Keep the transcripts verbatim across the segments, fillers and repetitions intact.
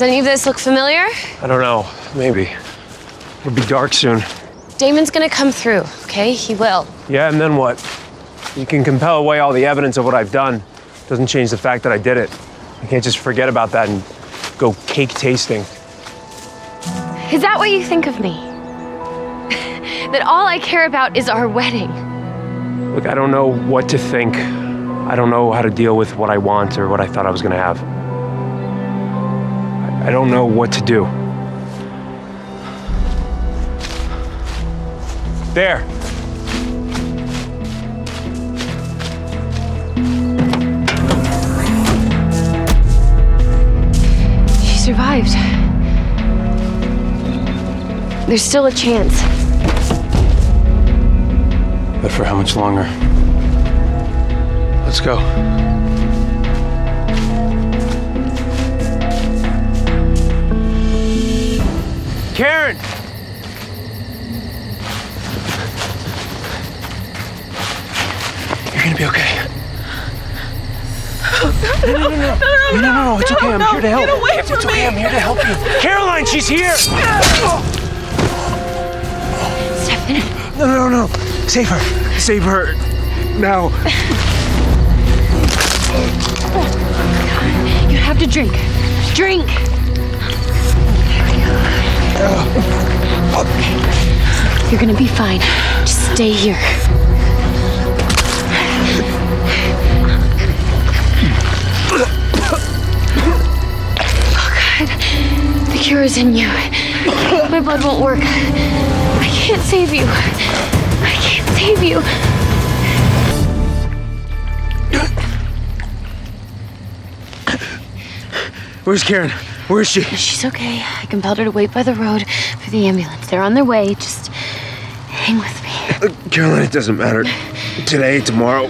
Does any of this look familiar? I don't know. Maybe. It'll be dark soon. Damon's gonna come through, okay? He will. Yeah, and then what? You can compel away all the evidence of what I've done. Doesn't change the fact that I did it. I can't just forget about that and go cake tasting. Is that what you think of me? That all I care about is our wedding? Look, I don't know what to think. I don't know how to deal with what I want or what I thought I was gonna have. I don't know what to do. There. She survived. There's still a chance. But for how much longer? Let's go. Karen! You're gonna be okay. No, no, no, no, no, no, no, no, no, no, it's okay, I'm here to help. Get away from me! It's okay, I'm here to help you. Caroline, she's here! Stefan. No, no, no, no, save her. Save her, now. You have to drink, drink. You're gonna be fine, just stay here. The cure is in you. My blood won't work. I can't save you. I can't save you. Where's Karen? Where is she? She's okay. I compelled her to wait by the road for the ambulance. They're on their way. Just hang with me. Uh, Caroline, it doesn't matter. Today, tomorrow.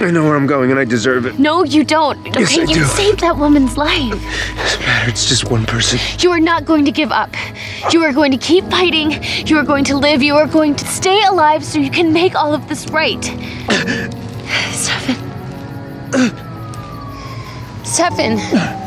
I know where I'm going and I deserve it. No, you don't. Okay, yes, I you do. Saved that woman's life. It doesn't matter. It's just one person. You are not going to give up. You are going to keep fighting. You are going to live. You are going to stay alive so you can make all of this right. Stefan. Stefan.